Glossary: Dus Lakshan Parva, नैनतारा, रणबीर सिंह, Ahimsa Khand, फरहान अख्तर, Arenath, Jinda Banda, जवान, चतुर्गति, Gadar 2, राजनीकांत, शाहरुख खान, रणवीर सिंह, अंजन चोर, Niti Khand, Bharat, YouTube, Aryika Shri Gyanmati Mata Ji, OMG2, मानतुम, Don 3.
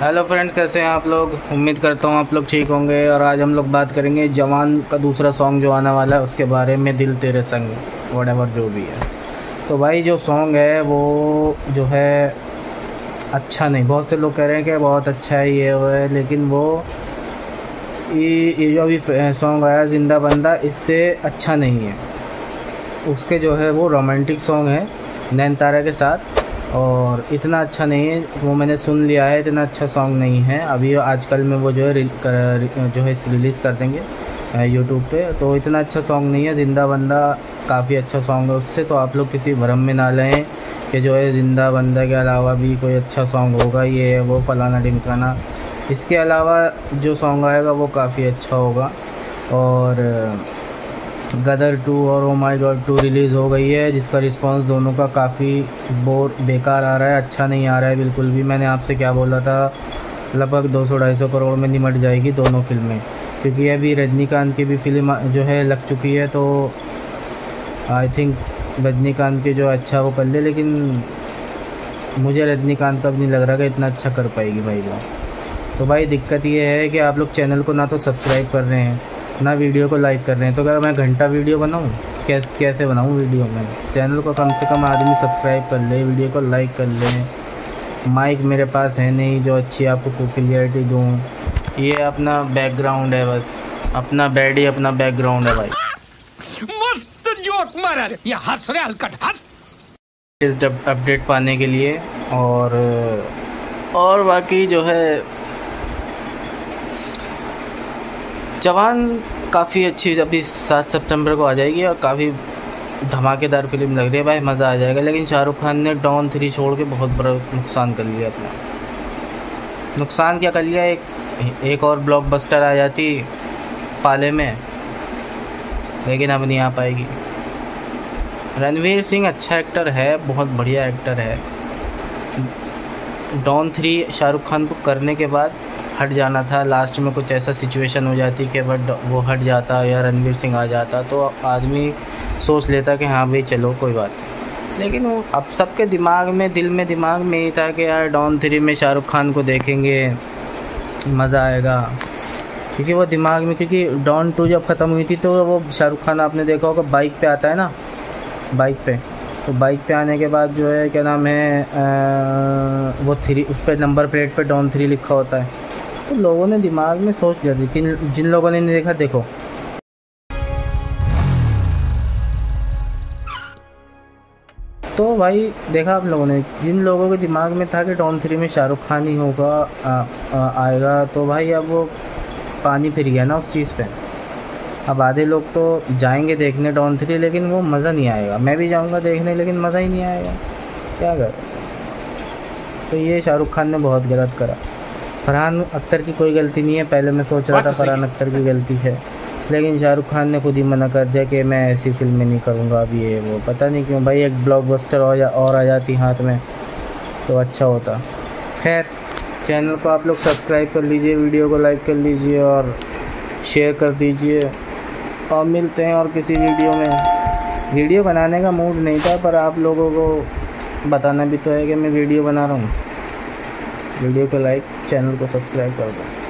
Hello friend, कैसे हैं आप लोग। उम्मीद करता हूँ आप लोग ठीक होंगे। और आज हम लोग बात करेंगे जवान का दूसरा सॉन्ग जो आने वाला है उसके बारे में, दिल तेरे संग व्हाटएवर जो भी है। तो भाई जो सॉन्ग है वो जो है अच्छा नहीं, बहुत से लोग कह रहे हैं कि बहुत अच्छा है ये वो है, लेकिन वो ये जो अभी सॉन्ग आया जिंदा बंदा इससे अच्छा नहीं है। उसके जो है वो रोमांटिक सॉन्ग है नैनतारा के साथ और इतना अच्छा नहीं है, वो मैंने सुन लिया है। इतना अच्छा सॉन्ग नहीं है। अभी आजकल में वो जो है रिलीज़ कर देंगे यूट्यूब पे, तो इतना अच्छा सॉन्ग नहीं है। ज़िंदा बंदा काफ़ी अच्छा सॉन्ग है उससे, तो आप लोग किसी भ्रम में ना लें कि जो है ज़िंदा बंदा के अलावा भी कोई अच्छा सॉन्ग होगा, ये वो फलाना ढिमकाना। इसके अलावा जो सॉन्ग आएगा वो काफ़ी अच्छा होगा। और गदर 2 और OMG2 रिलीज़ हो गई है, जिसका रिस्पांस दोनों का काफ़ी बेकार आ रहा है, अच्छा नहीं आ रहा है बिल्कुल भी। मैंने आपसे क्या बोला था, लगभग 200-250 करोड़ में निमट जाएगी दोनों फिल्में, क्योंकि अभी रजनीकांत की भी फिल्म जो है लग चुकी है। तो आई थिंक रजनीकांत की जो अच्छा वो कर ले, लेकिन मुझे रजनीकांत का भी नहीं लग रहा कि इतना अच्छा कर पाएगी भाई वो। तो भाई दिक्कत ये है कि आप लोग चैनल को ना तो सब्सक्राइब कर रहे हैं ना वीडियो को लाइक कर रहे हैं। तो क्या मैं घंटा वीडियो बनाऊँ, कैसे बनाऊँ वीडियो में। चैनल को कम से कम आदमी सब्सक्राइब कर ले, वीडियो को लाइक कर ले। माइक मेरे पास है नहीं जो अच्छी आपको क्लियरिटी दूँ। ये अपना बैकग्राउंड है, बस अपना बेड ही अपना बैकग्राउंड है भाई। मस्त जोक मारा रे, ये हंस रे हलकट हंस। इस अपडेट पाने के लिए और बाकी जो है जवान काफ़ी अच्छी अभी 7 सितंबर को आ जाएगी और काफ़ी धमाकेदार फिल्म लग रही है भाई, मज़ा आ जाएगा। लेकिन शाहरुख खान ने डॉन 3 छोड़ के बहुत बड़ा नुकसान कर लिया अपना। नुकसान क्या कर लिया, एक और ब्लॉकबस्टर आ जाती पाले में, लेकिन अब नहीं आ पाएगी। रणवीर सिंह अच्छा एक्टर है, बहुत बढ़िया एक्टर है। डॉन 3 शाहरुख खान को करने के बाद हट जाना था। लास्ट में कुछ ऐसा सिचुएशन हो जाती कि बट वो हट जाता या रणबीर सिंह आ जाता, तो आदमी सोच लेता कि हाँ भाई चलो कोई बात नहीं। लेकिन वो अब सबके दिमाग में, दिल में, दिमाग में ही था कि यार डॉन 3 में शाहरुख खान को देखेंगे, मज़ा आएगा। क्योंकि वो दिमाग में, क्योंकि डॉन 2 जब ख़त्म हुई थी तो वो शाहरुख खान आपने देखा होगा बाइक पे आता है ना, बाइक पे। तो बाइक पे आने के बाद जो है क्या नाम है वो 3 उस पर नंबर प्लेट पर डॉन 3 लिखा होता है, तो लोगों ने दिमाग में सोच लिया। लेकिन जिन लोगों ने नहीं देखा, देखो तो भाई देखा आप लोगों ने, जिन लोगों के दिमाग में था कि डॉन 3 में शाहरुख खान ही होगा आएगा, तो भाई अब वो पानी फिर गया ना उस चीज़ पे। अब आधे लोग तो जाएंगे देखने डॉन 3, लेकिन वो मज़ा नहीं आएगा। मैं भी जाऊंगा देखने, लेकिन मज़ा ही नहीं आएगा, क्या करें। तो ये शाहरुख खान ने बहुत गलत करा। फरहान अख्तर की कोई गलती नहीं है, पहले मैं सोच रहा था फरहान अख्तर की गलती है, लेकिन शाहरुख खान ने खुद ही मना कर दिया कि मैं ऐसी फिल्में नहीं करूँगा अब ये वो। पता नहीं क्यों भाई, एक ब्लॉकबस्टर और आ जाती हाथ में तो अच्छा होता। खैर, चैनल को आप लोग सब्सक्राइब कर लीजिए, वीडियो को लाइक कर लीजिए और शेयर कर दीजिए। और मिलते हैं और किसी वीडियो में। वीडियो बनाने का मूड नहीं था, पर आप लोगों को बताना भी तो है कि मैं वीडियो बना रहा हूँ। वीडियो को लाइक, चैनल को सब्सक्राइब कर दो।